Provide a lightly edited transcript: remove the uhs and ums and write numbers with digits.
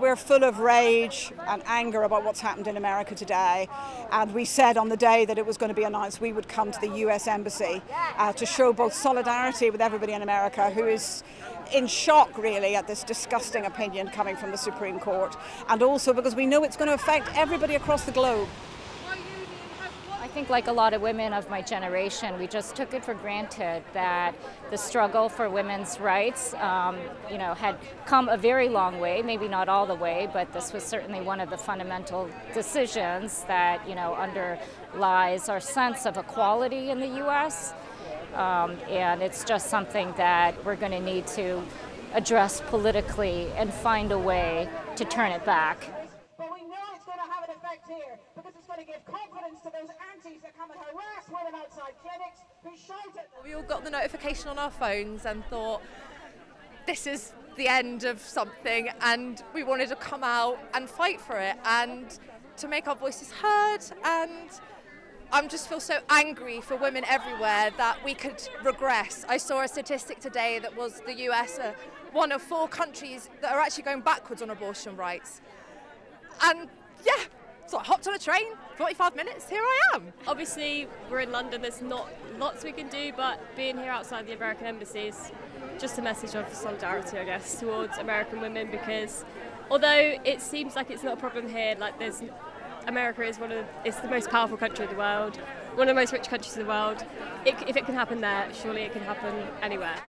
We're full of rage and anger about what's happened in America today, and we said on the day that it was going to be announced we would come to the US Embassy to show both solidarity with everybody in America who is in shock really at this disgusting opinion coming from the Supreme Court, and also because we know it's going to affect everybody across the globe. I think like a lot of women of my generation, we just took it for granted that the struggle for women's rights had come a very long way, maybe not all the way, but this was certainly one of the fundamental decisions that underlies our sense of equality in the U.S. And it's just something that we're going to need to address politically and find a way to turn it back. Here, because it's going to give confidence to those aunties that come and harass women outside clinics who shout at them. We all got the notification on our phones and thought, this is the end of something, and we wanted to come out and fight for it and to make our voices heard. And I just feel so angry for women everywhere that we could regress. I saw a statistic today that was the US one of 4 countries that are actually going backwards on abortion rights. And yeah. So I hopped on a train, 45 minutes, here I am. Obviously, we're in London, there's not lots we can do, but being here outside the American embassy is just a message of solidarity, I guess, towards American women, because although it seems like it's not a problem here, like America is it's the most powerful country in the world, one of the most rich countries in the world. If it can happen there, surely it can happen anywhere.